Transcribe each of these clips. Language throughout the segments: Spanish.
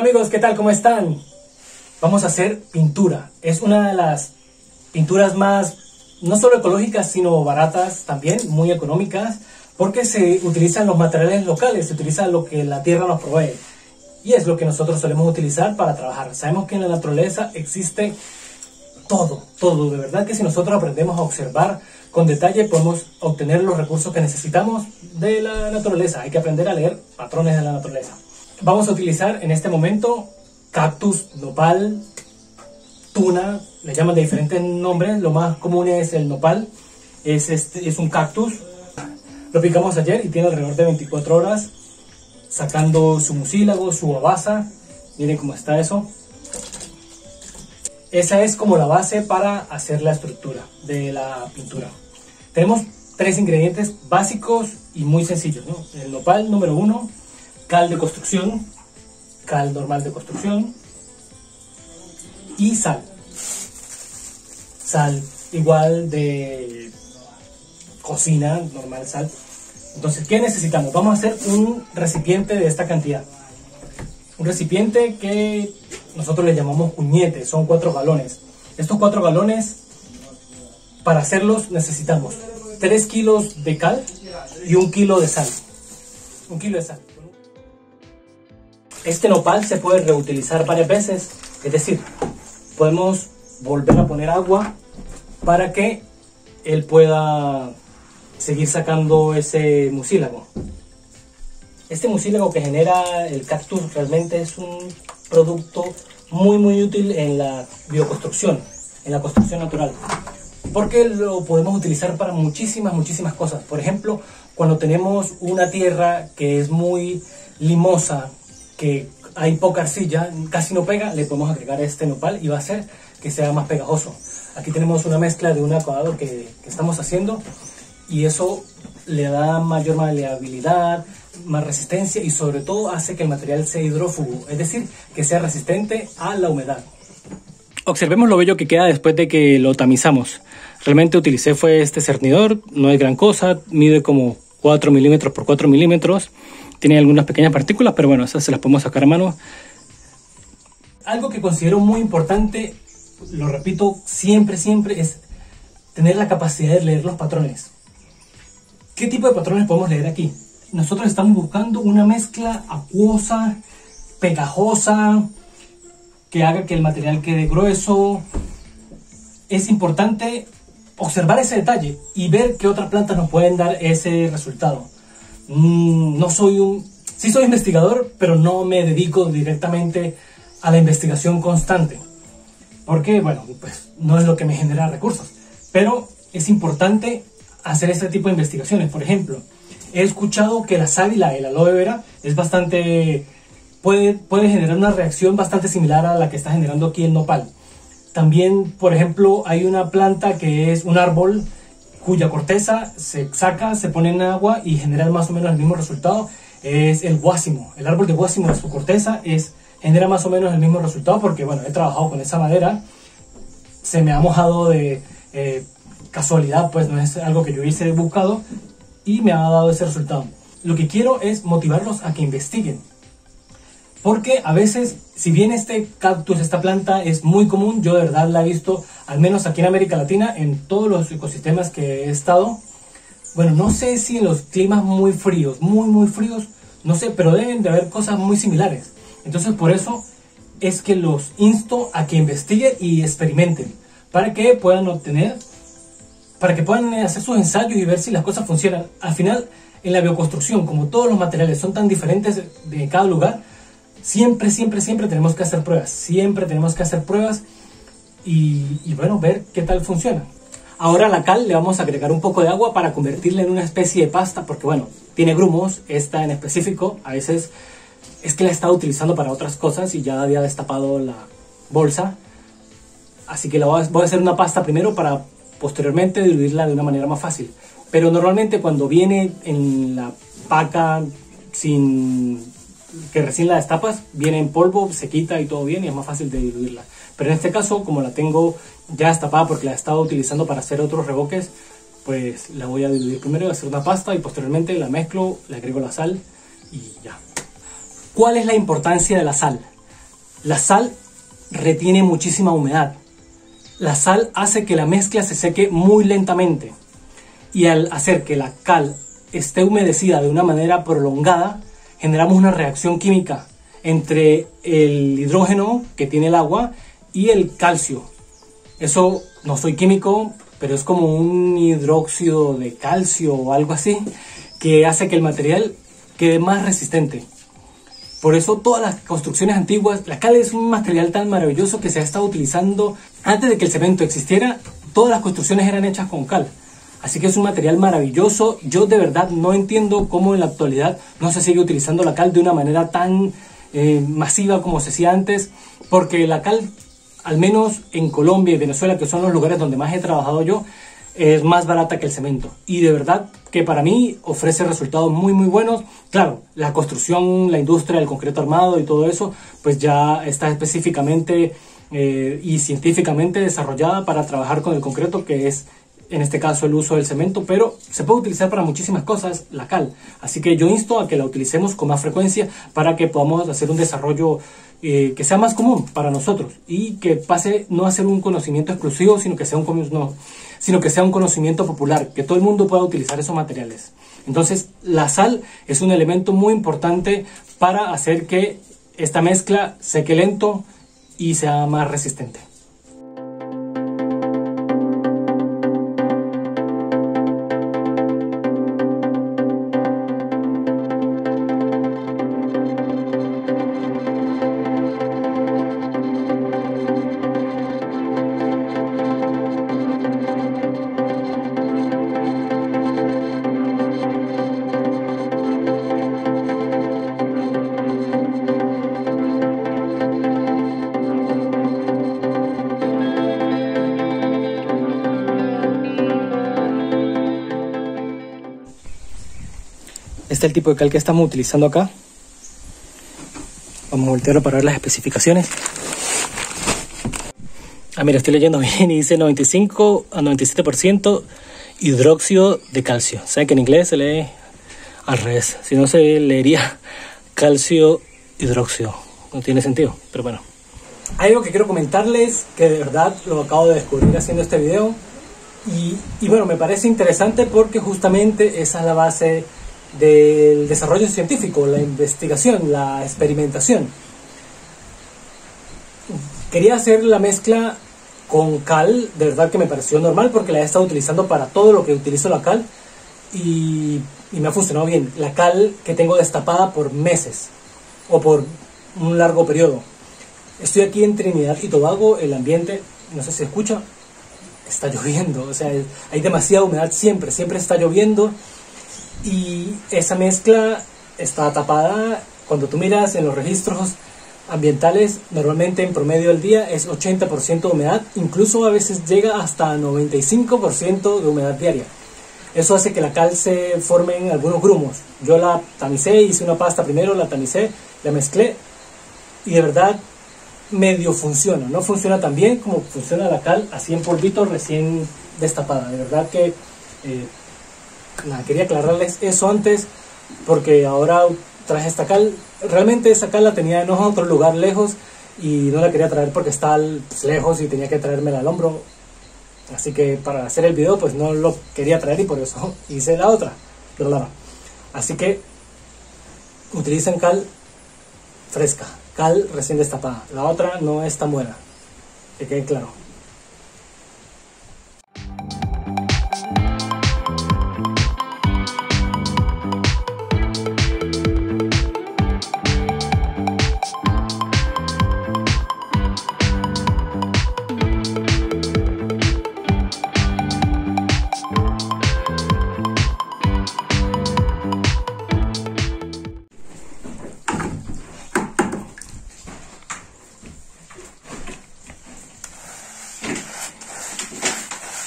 Hola amigos, ¿qué tal? ¿Cómo están? Vamos a hacer pintura. Es una de las pinturas más, no solo ecológicas, sino baratas también, muy económicas, porque se utilizan los materiales locales, se utiliza lo que la tierra nos provee. Y es lo que nosotros solemos utilizar para trabajar. Sabemos que en la naturaleza existe todo. De verdad que si nosotros aprendemos a observar con detalle, podemos obtener los recursos que necesitamos de la naturaleza. Hay que aprender a leer patrones de la naturaleza. Vamos a utilizar en este momento cactus, nopal, tuna, le llaman de diferentes nombres. Lo más común es el nopal, es un cactus. Lo picamos ayer y tiene alrededor de 24 horas, sacando su mucílago, su babasa. Miren cómo está eso. Esa es como la base para hacer la estructura de la pintura. Tenemos tres ingredientes básicos y muy sencillos, ¿no? El nopal número 1. Cal de construcción, cal normal de construcción y sal. Sal igual de cocina, normal sal. Entonces, ¿qué necesitamos? Vamos a hacer un recipiente de esta cantidad. Un recipiente que nosotros le llamamos cuñete, son 4 galones. Estos 4 galones, para hacerlos necesitamos 3 kilos de cal y 1 kilo de sal. 1 kilo de sal. Este nopal se puede reutilizar varias veces, es decir, podemos volver a poner agua para que él pueda seguir sacando ese mucílago. Este mucílago que genera el cactus realmente es un producto muy útil en la bioconstrucción, en la construcción natural, porque lo podemos utilizar para muchísimas cosas. Por ejemplo, cuando tenemos una tierra que es muy limosa, que hay poca arcilla, casi no pega, le podemos agregar este nopal y va a hacer que sea más pegajoso. Aquí tenemos una mezcla de un acabado que estamos haciendo y eso le da mayor maleabilidad, más resistencia y sobre todo hace que el material sea hidrófugo, es decir, que sea resistente a la humedad. Observemos lo bello que queda después de que lo tamizamos. Realmente utilicé fue este cernidor, no es gran cosa, mide como 4 milímetros por 4 milímetros. Tiene algunas pequeñas partículas, pero bueno, esas se las podemos sacar a mano. Algo que considero muy importante, lo repito siempre, es tener la capacidad de leer los patrones. ¿Qué tipo de patrones podemos leer aquí? Nosotros estamos buscando una mezcla acuosa, pegajosa, que haga que el material quede grueso. Es importante observar ese detalle y ver qué otras plantas nos pueden dar ese resultado. Sí soy investigador, pero no me dedico directamente a la investigación constante. Porque, bueno, pues no es lo que me genera recursos. Pero es importante hacer este tipo de investigaciones. Por ejemplo, he escuchado que la sábila, el aloe vera, es bastante, puede generar una reacción bastante similar a la que está generando aquí el nopal. También, por ejemplo, hay una planta que es un árbol cuya corteza se saca, se pone en agua y genera más o menos el mismo resultado. Es el guásimo, el árbol de guásimo, su corteza genera más o menos el mismo resultado porque, bueno, he trabajado con esa madera, se me ha mojado de casualidad, pues no es algo que yo hubiese buscado y me ha dado ese resultado. Lo que quiero es motivarlos a que investiguen, porque a veces, si bien este cactus, esta planta es muy común, yo de verdad la he visto, al menos aquí en América Latina, en todos los ecosistemas que he estado. Bueno, no sé si en los climas muy fríos, muy fríos, no sé, pero deben de haber cosas muy similares. Entonces, por eso es que los insto a que investiguen y experimenten, para que puedan hacer sus ensayos y ver si las cosas funcionan. Al final, en la bioconstrucción, como todos los materiales son tan diferentes de cada lugar, siempre tenemos que hacer pruebas, y bueno, ver qué tal funciona. Ahora a la cal le vamos a agregar un poco de agua para convertirla en una especie de pasta, porque bueno, tiene grumos, esta en específico. A veces es que la he estado utilizando para otras cosas y ya había destapado la bolsa, así que la voy a hacer una pasta primero para posteriormente diluirla de una manera más fácil. Pero normalmente cuando viene en la paca sin que recién la destapas, viene en polvo, se quita y todo bien y es más fácil de diluirla. Pero en este caso, como la tengo ya destapada porque la he estado utilizando para hacer otros revoques, pues la voy a diluir primero y hacer una pasta y posteriormente la mezclo, le agrego la sal y ya. ¿Cuál es la importancia de la sal? La sal retiene muchísima humedad. La sal hace que la mezcla se seque muy lentamente, y al hacer que la cal esté humedecida de una manera prolongada, generamos una reacción química entre el hidrógeno que tiene el agua y el calcio. Eso, no soy químico, pero es como un hidróxido de calcio o algo así, que hace que el material quede más resistente. Por eso todas las construcciones antiguas, la cal es un material tan maravilloso que se ha estado utilizando. Antes de que el cemento existiera, todas las construcciones eran hechas con cal. Así que es un material maravilloso. Yo de verdad no entiendo cómo en la actualidad no se sigue utilizando la cal de una manera tan masiva como se hacía antes. Porque la cal, al menos en Colombia y Venezuela, que son los lugares donde más he trabajado yo, es más barata que el cemento, y de verdad que para mí ofrece resultados muy buenos. Claro, la construcción, la industria, el concreto armado y todo eso, pues ya está específicamente y científicamente desarrollada para trabajar con el concreto, que es en este caso el uso del cemento, pero se puede utilizar para muchísimas cosas la cal. Así que yo insto a que la utilicemos con más frecuencia para que podamos hacer un desarrollo que sea más común para nosotros, y que pase no a ser un conocimiento exclusivo, sino que sea un conocimiento popular, que todo el mundo pueda utilizar esos materiales. Entonces la sal es un elemento muy importante para hacer que esta mezcla seque lento y sea más resistente. Este es el tipo de cal que estamos utilizando acá. Vamos a voltearlo para ver las especificaciones. Ah, mira, estoy leyendo bien y dice 95 a 97% hidróxido de calcio. O sea que en inglés se lee al revés. Si no, se leería calcio hidróxido. No tiene sentido, pero bueno. Hay algo que quiero comentarles que de verdad lo acabo de descubrir haciendo este video. Y bueno, me parece interesante porque justamente esa es la base del desarrollo científico, la investigación, la experimentación. Quería hacer la mezcla con cal, de verdad que me pareció normal porque la he estado utilizando para todo lo que utilizo la cal, y me ha funcionado bien. La cal que tengo destapada por meses o por un largo periodo. Estoy aquí en Trinidad y Tobago, el ambiente, no sé si se escucha, está lloviendo, o sea, hay demasiada humedad, siempre está lloviendo. Y esa mezcla está tapada. Cuando tú miras en los registros ambientales, normalmente en promedio al día es 80% de humedad, incluso a veces llega hasta 95% de humedad diaria. Eso hace que la cal se forme en algunos grumos. Yo la tamicé, hice una pasta primero, la tamicé, la mezclé, y de verdad medio funciona. No funciona tan bien como funciona la cal así en polvito recién destapada. De verdad que nada, quería aclararles eso antes, porque ahora traje esta cal. Realmente esa cal la tenía en otro lugar lejos y no la quería traer porque está pues, lejos, y tenía que traérmela al hombro. Así que para hacer el video pues no lo quería traer, y por eso hice la otra. Pero claro, así que utilicen cal fresca, cal recién destapada. La otra no es tan buena, que quede claro.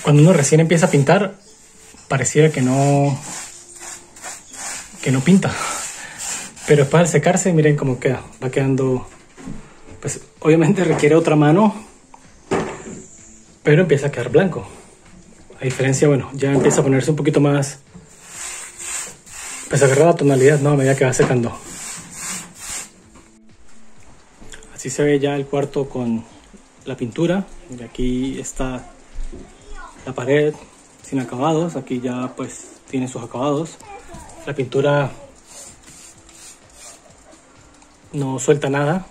Cuando uno recién empieza a pintar, pareciera que no pinta, pero después al secarse, miren cómo queda, va quedando. Pues obviamente requiere otra mano, pero empieza a quedar blanco. A diferencia, bueno, ya empieza a ponerse un poquito más, pues agarrar la tonalidad, ¿no? A medida que va secando. Así se ve ya el cuarto con la pintura. Y aquí está la pared sin acabados. Aquí ya pues tiene sus acabados. La pintura no suelta nada.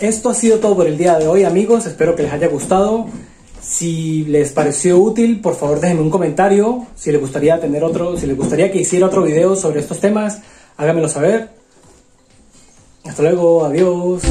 Esto ha sido todo por el día de hoy, amigos. Espero que les haya gustado. Si les pareció útil, por favor déjenme un comentario. Si les gustaría que hiciera otro video sobre estos temas, háganmelo saber. Hasta luego, adiós.